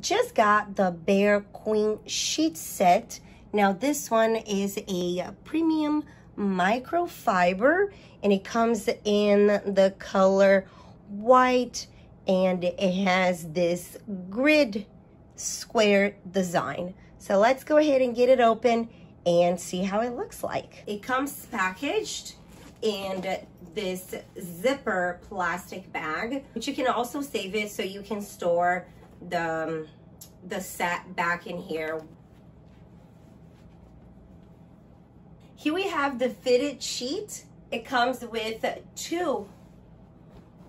just got the Bare Queen sheet set. Now this one is a premium microfiber, and it comes in the color white, and it has this grid square design. So let's go ahead and get it open and see how it looks like. It comes packaged in this zipper plastic bag, but you can also save it so you can store the set back in here. Here we have the fitted sheet. It comes with two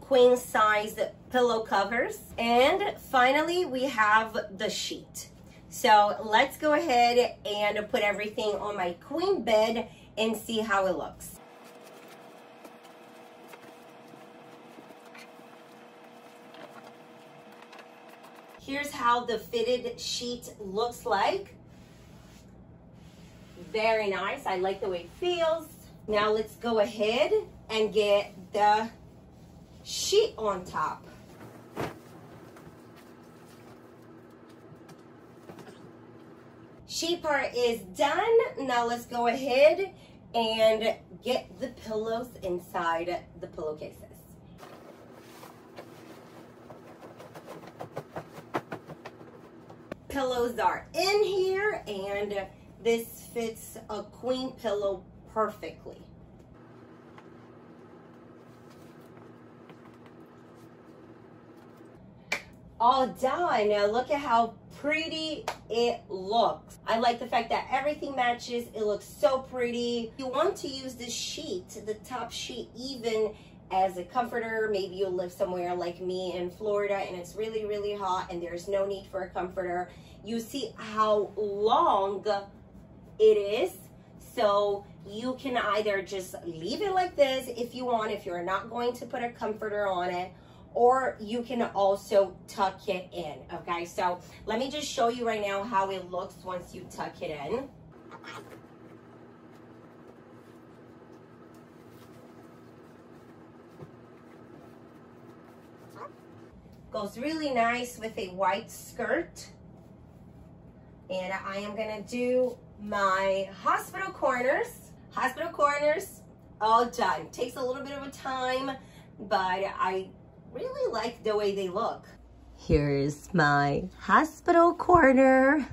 queen size pillow covers. And finally, we have the sheet. So let's go ahead and put everything on my queen bed and see how it looks. Here's how the fitted sheet looks like. Very nice. I like the way it feels. Now let's go ahead and get the sheet on top. Sheet part is done. Now let's go ahead and get the pillows inside the pillowcases. Pillows are in here, and this fits a queen pillow perfectly. All done. Now look at how pretty it looks. I like the fact that everything matches. It looks so pretty. You want to use the sheet, the top sheet, even as a comforter. Maybe you live somewhere like me in Florida and it's really, really hot and there's no need for a comforter. You see how long it is. So you can either just leave it like this if you want, if you're not going to put a comforter on it, or you can also tuck it in, okay? So let me just show you right now how it looks once you tuck it in. Goes really nice with a white skirt. And I am gonna do my hospital corners. Hospital corners, all done. Takes a little bit of a time, but I really like the way they look. Here's my hospital corner.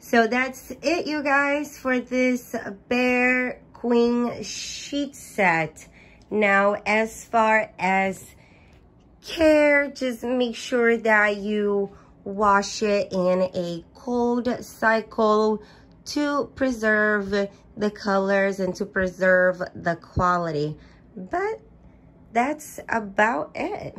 So that's it, you guys, for this Bare Queen sheet set. Now, as far as care, just make sure that you wash it in a cold cycle to preserve the colors and to preserve the quality. But that's about it.